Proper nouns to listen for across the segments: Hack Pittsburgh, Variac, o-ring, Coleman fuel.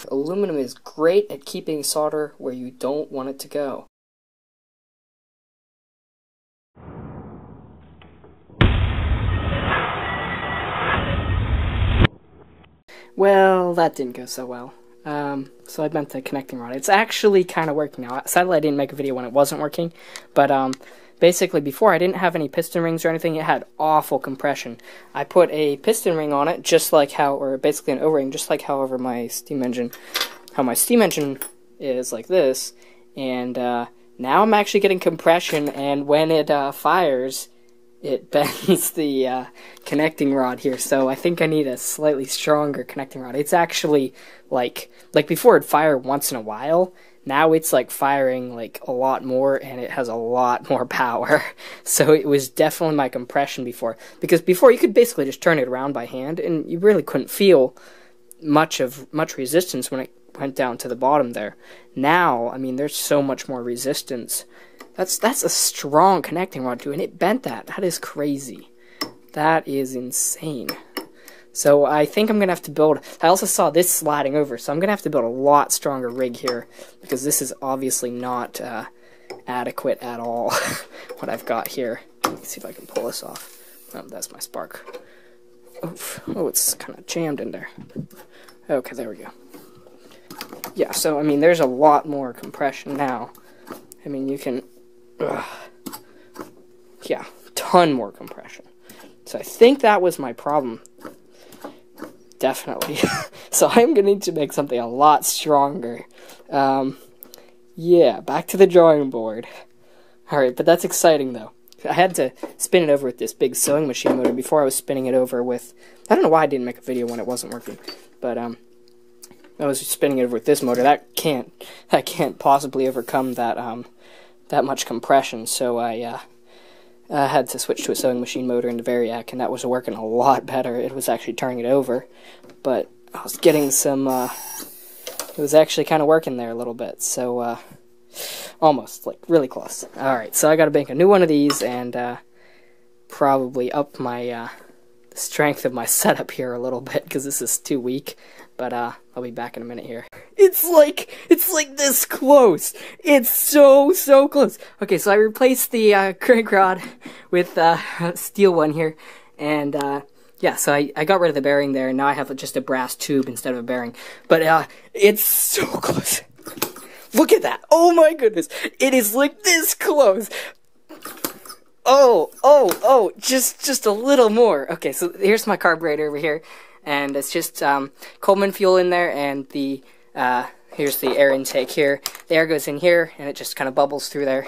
safe. Aluminum is great at keeping solder where you don't want it to go. Well, that didn't go so well. So I bent the connecting rod. It's actually kind of working now. Sadly, I didn't make a video when it wasn't working, but basically before I didn't have any piston rings or anything. It had awful compression. I put a piston ring on it, just like how, or basically an O-ring, just like however my steam engine is like this. And now I'm actually getting compression, and when it fires, it bends the connecting rod here, so I think I need a slightly stronger connecting rod. It's actually like before it'd fire once in a while, now it's like firing like a lot more, and it has a lot more power. So it was definitely my compression before, because before you could basically just turn it around by hand, and you really couldn't feel much resistance when it went down to the bottom there. Now, I mean, there's so much more resistance. That's a strong connecting rod too, and it bent that. That is crazy. That is insane. So I think I'm going to have to build... I also saw this sliding over, so I'm going to have to build a lot stronger rig here, because this is obviously not adequate at all, what I've got here. Let's see if I can pull this off. Oh, that's my spark. Oof. Oh, it's kind of jammed in there. Okay, there we go. Yeah, so, I mean, there's a lot more compression now. I mean, you can... yeah, ton more compression. So I think that was my problem. Definitely. So I'm going to need to make something a lot stronger. Yeah, back to the drawing board. Alright, but that's exciting, though. I had to spin it over with this big sewing machine motor before I was spinning it over with... I don't know why I didn't make a video when it wasn't working, but, I was spinning it over with this motor. That can't possibly overcome that much compression. So I had to switch to a sewing machine motor in the Variac, and that was working a lot better. It was actually turning it over, but I was getting some. It was actually kind of working there a little bit. So almost, like, really close. All right, so I got to make a new one of these and probably up my strength of my setup here a little bit, because this is too weak. But I'll be back in a minute here. It's like this close. It's so close. Okay, so I replaced the crank rod with a steel one here, and yeah, so I got rid of the bearing there, and now I have just a brass tube instead of a bearing. But it's so close. Look at that. Oh my goodness. It is like this close. Oh, just a little more. Okay, so here's my carburetor over here. And it's just Coleman fuel in there, and the here's the air intake here. The air goes in here, and it just kind of bubbles through there.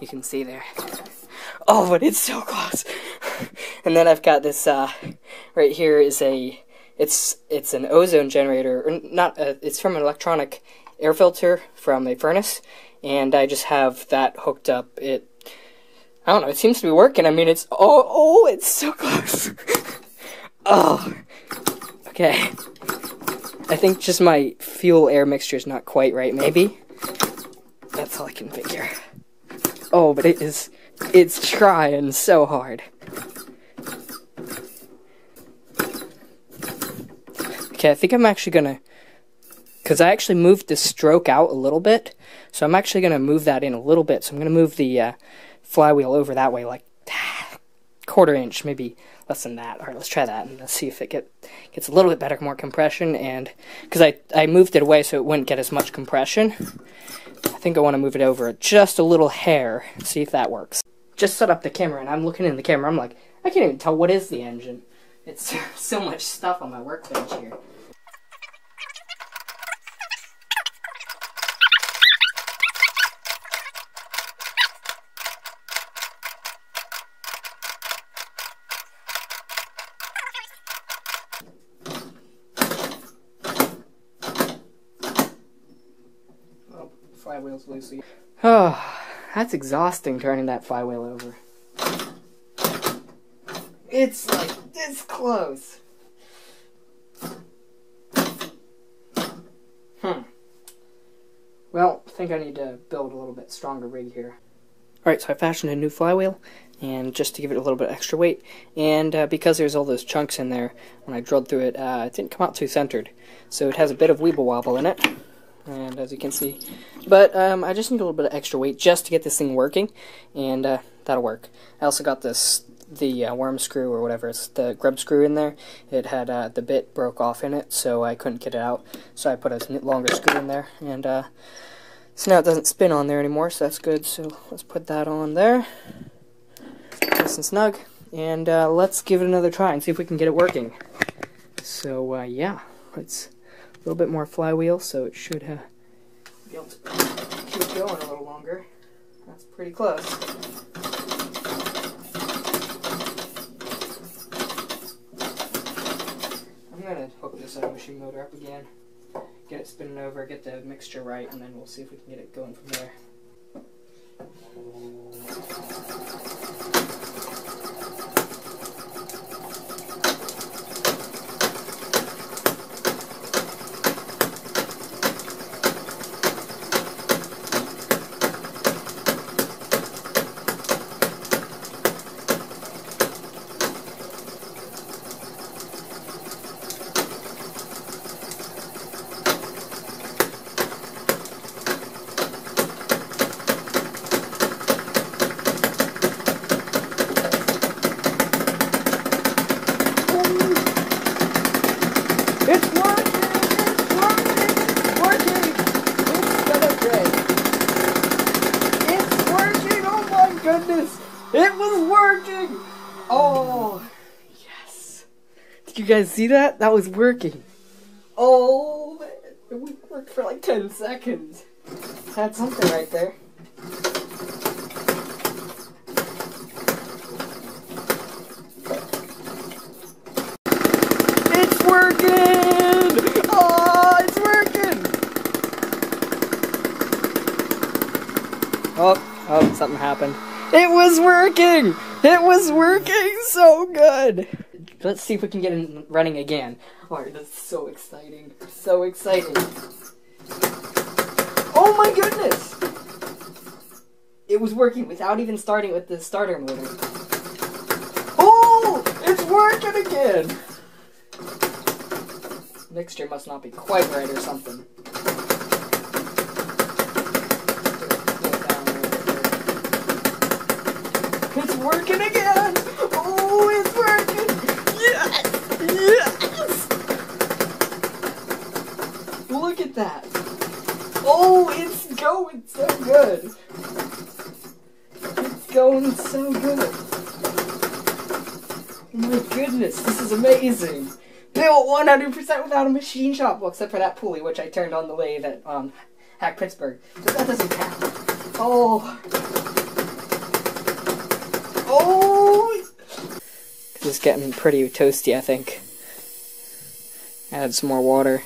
You can see there. Oh, but it's so close. And then I've got this right here is a it's an ozone generator, or not. It's from an electronic air filter from a furnace, and I just have that hooked up. I don't know. It seems to be working. I mean, it's oh, it's so close. Oh. Okay, I think just my fuel-air mixture is not quite right, maybe? That's all I can figure. Oh, but it's trying so hard. Okay, I think I'm actually gonna, because I actually moved the stroke out a little bit, so I'm actually gonna move that in a little bit, so I'm gonna move the flywheel over that way, like, quarter inch, maybe less than that. All right, let's try that, and let's see if it gets a little bit better, more compression, and because I moved it away so it wouldn't get as much compression. I think I want to move it over just a little hair, see if that works. Just set up the camera, and I'm looking in the camera. I'm like, I can't even tell what is the engine. It's so much stuff on my workbench here. Flywheel's loosey. Oh, that's exhausting turning that flywheel over. It's like this close. Well, I think I need to build a little bit stronger rig here. Alright, so I fashioned a new flywheel, and just to give it a little bit extra weight, and because there's all those chunks in there, when I drilled through it, it didn't come out too centered. So it has a bit of weeble wobble in it, and as you can see. But I just need a little bit of extra weight just to get this thing working, and that'll work. I also got this, the worm screw or whatever, it's the grub screw in there. It had the bit broke off in it, so I couldn't get it out. So I put a longer screw in there, and so now it doesn't spin on there anymore, so that's good. So let's put that on there, nice and snug, and let's give it another try and see if we can get it working. So yeah, it's a little bit more flywheel, so it should be able to keep going a little longer. That's pretty close. I'm going to hook this other machine motor up again, get it spinning over, get the mixture right, and then we'll see if we can get it going from there. It was working! Oh, yes! Did you guys see that? That was working. Oh, man. It worked for like 10 seconds. Had something right there. It's working! Oh, it's working! Oh, something happened. It was working! It was working so good! Let's see if we can get it running again. Alright, that's so exciting. So exciting. Oh my goodness! It was working without even starting with the starter motor. Oh! It's working again! Mixture must not be quite right or something. It's working again! Oh, it's working! Yes! Yes! Look at that! Oh, it's going so good! It's going so good! Oh my goodness, this is amazing! Built 100% without a machine shop! Well, except for that pulley, which I turned on the lathe at Hack Pittsburgh. But that doesn't count. Oh! Oh! This is getting pretty toasty, I think. Add some more water.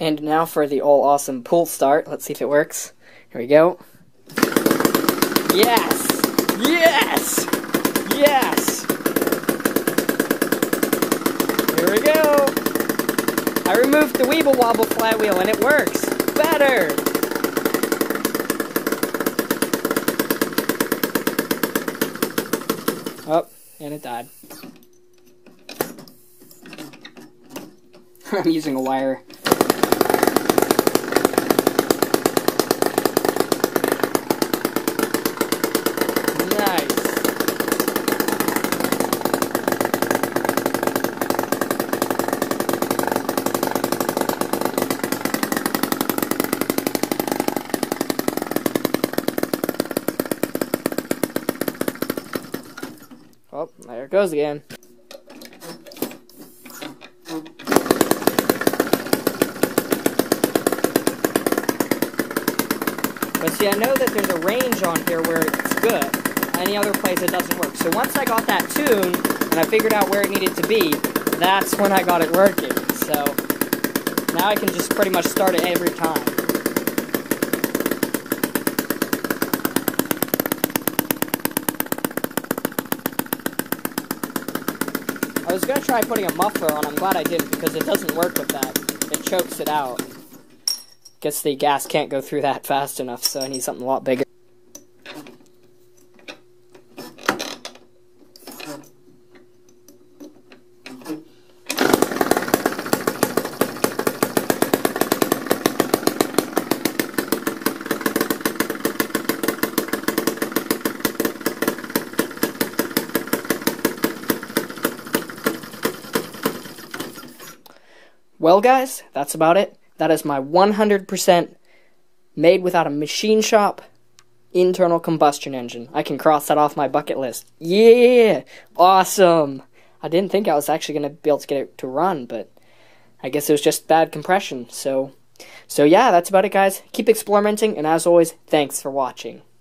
And now for the all-awesome pull start. Let's see if it works. Here we go. Yes! Yes! Yes! Here we go! I removed the Weeble Wobble flywheel and it works! Better! Oh, and it died. I'm using a wire. Oh, there it goes again. But see, I know that there's a range on here where it's good. Any other place it doesn't work. So once I got that tuned and I figured out where it needed to be, that's when I got it working. So now I can just pretty much start it every time. I was going to try putting a muffler on, I'm glad I didn't, because it doesn't work with that. It chokes it out. Guess the gas can't go through that fast enough, so I need something a lot bigger. Well guys, that's about it. That is my 100% made without a machine shop internal combustion engine. I can cross that off my bucket list. Yeah! Awesome! I didn't think I was actually going to be able to get it to run, but I guess it was just bad compression. So yeah, that's about it guys. Keep experimenting, and as always, thanks for watching.